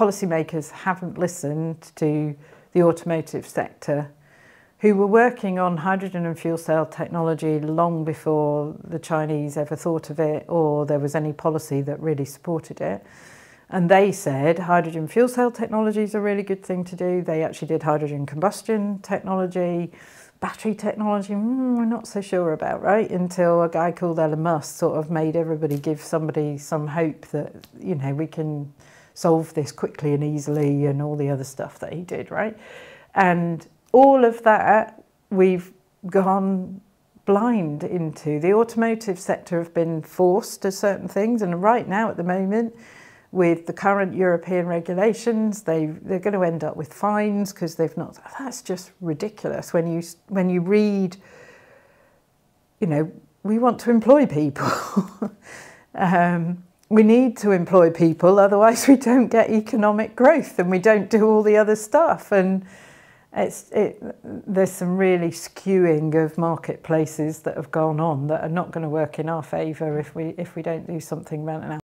policymakers haven't listened to the automotive sector, who were working on hydrogen and fuel cell technology long before the Chinese ever thought of it or there was any policy that really supported it. And they said hydrogen fuel cell technology is a really good thing to do. They actually did hydrogen combustion technology, battery technology, we're not so sure about, right? Until a guy called Elon Musk sort of made everybody give somebody some hope that, you know, we can solve this quickly and easily and all the other stuff that he did, right? And all of that we've gone blind into. The automotive sector have been forced to certain things, and right now at the moment with the current European regulations they're going to end up with fines because they've not. That's just ridiculous when you read, you know, we want to employ people. We need to employ people, otherwise we don't get economic growth and we don't do all the other stuff. And there's some really skewing of marketplaces that have gone on that are not going to work in our favour if we don't do something about it now.